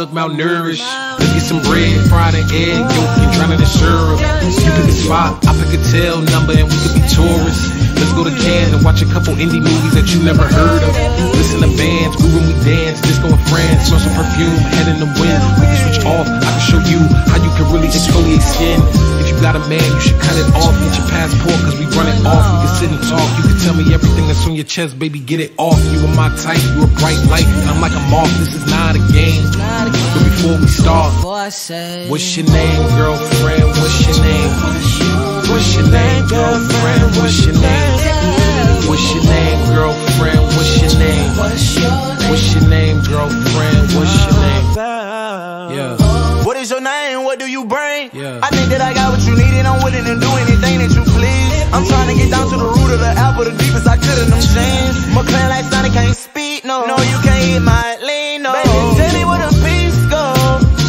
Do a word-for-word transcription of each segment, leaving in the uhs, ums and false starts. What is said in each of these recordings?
look malnourished. Let's get some bread, fried an egg, yo, you're drowning in syrup. You pick a spot, I pick a tail number, and we could be tourists. Let's go to Cannes and watch a couple indie movies that you never heard of. Listen to bands, groove when we dance, disco in France, smell some perfume, head in the wind. We can switch off, I can show you how you can really exfoliate skin. If you got a man, you should cut it off, get your passport, cause we run it off. We can sit and talk, you can tell me everything that's on your chest, baby, get it off. You are my type, you a bright light, and I'm like a moth, this is not a game. But before we start, what's your name, girlfriend? What's your name? What's your name, girlfriend? What's your name? What's your name, girlfriend? What's your name? What's your name, girlfriend? What's your name? Yeah. What is your name? What do you bring? Yeah. I think that I got what you need, and I'm willing to do anything that you please. I'm trying to get down to the root of the apple, the deepest I could in them jeans. McClan like Sonic can't speak, no. No, you can't hit my lean, no. Baby, tell me where the peace go,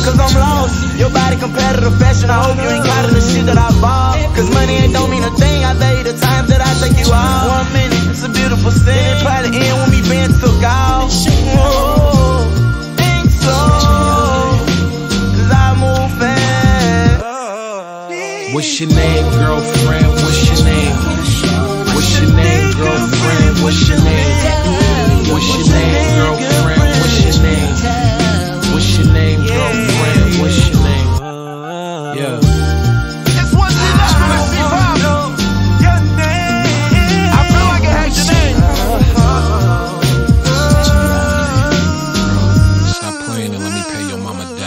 cause I'm lost. Your body compared to the fashion, I hope you ain't got of the shit that I bought. Cause money ain't don't mean a thing, I bet you the times that I take you out. One minute, it's a beautiful sin, it probably end when me being took out. Whoa, think so, cause I move fast. What's your name, girlfriend? What's your name? What's your name, girlfriend? What's your name? What's your name, girlfriend? What's your name? What's your name, girlfriend? What's your name? Yeah. It's one thing that's gonna be viral. Your name. I feel like I had your name. Stop playing and let me pay your mama down.